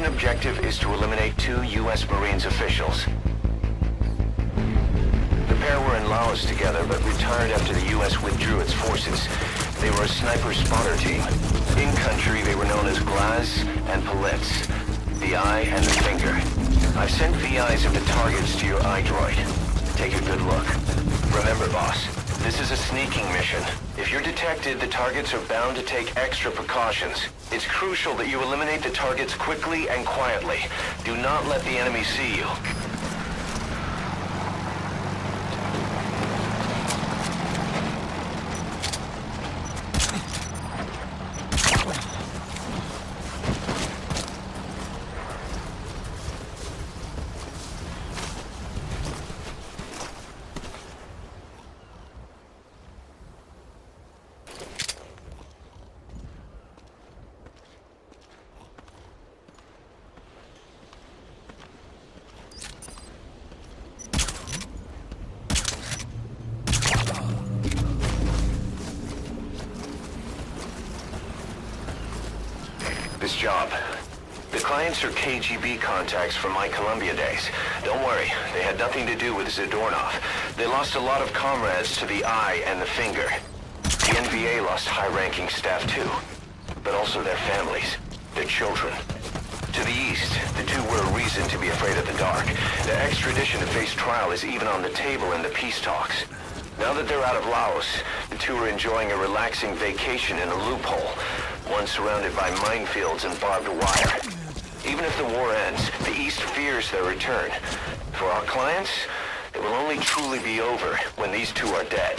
Mission objective is to eliminate 2 U.S. Marines officials. The pair were in Laos together, but retired after the U.S. withdrew its forces. They were a sniper spotter team. In country, they were known as Glas and Pelets, the eye and the finger. I've sent VIs of the targets to your iDroid. Take a good look. Remember, boss, this is a sneaking mission. If you're detected, the targets are bound to take extra precautions. It's crucial that you eliminate the targets quickly and quietly. Do not let the enemy see you. Job. The clients are KGB contacts from my Colombia days. Don't worry, they had nothing to do with Zadornov. They lost a lot of comrades to the eye and the finger. The NVA lost high-ranking staff too, but also their families, their children. To the east, the two were a reason to be afraid of the dark. Their extradition to face trial is even on the table in the peace talks. Now that they're out of Laos, the two are enjoying a relaxing vacation in a loophole. One surrounded by minefields and barbed wire. Even if the war ends, the East fears their return. For our clients, it will only truly be over when these two are dead.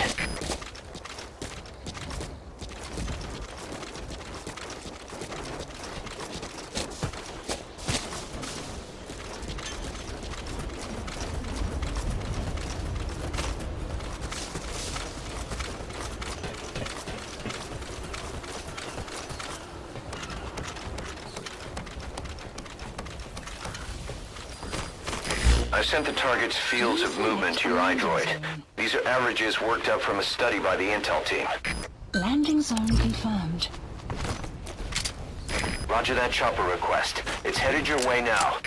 I've sent the target's fields of movement to your iDroid. These are averages worked up from a study by the intel team. Landing zone confirmed. Roger that chopper request. It's headed your way now.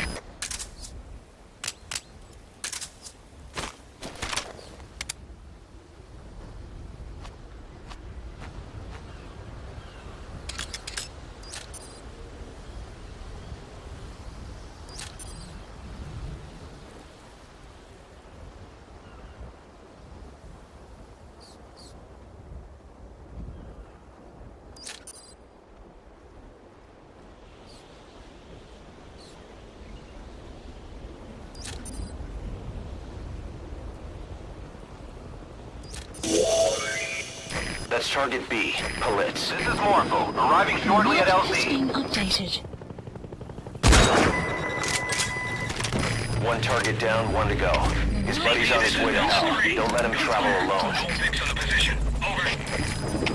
That's target B, Palitz. This is Morpho, arriving shortly at LZ. It's being updated. One target down, one to go. His buddy's on his way to help. Don't let him travel alone. Fix on the position. Over.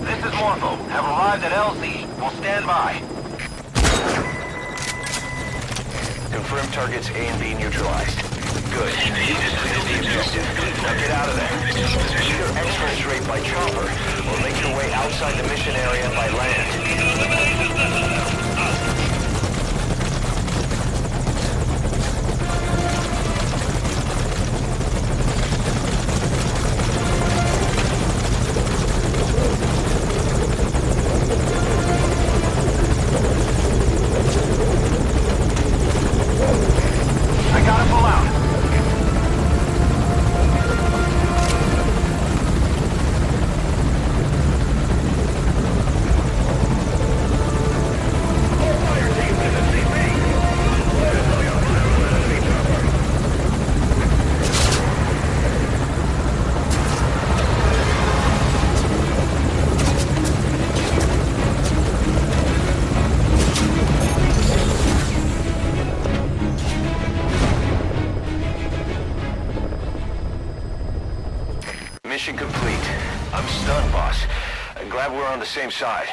This is Morpho. Have arrived at LZ. We'll stand by. Confirmed targets A and B neutralized. Good. Now get out of there. Either exfiltrate by chopper, or make your way outside the mission area by land. I gotta pull out. Mission complete. I'm stunned, boss. I'm glad we're on the same side.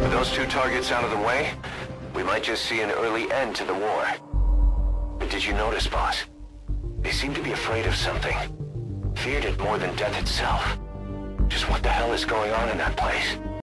Are those two targets out of the way? we might just see an early end to the war. But did you notice, boss? They seem to be afraid of something. Feared it more than death itself. Just what the hell is going on in that place?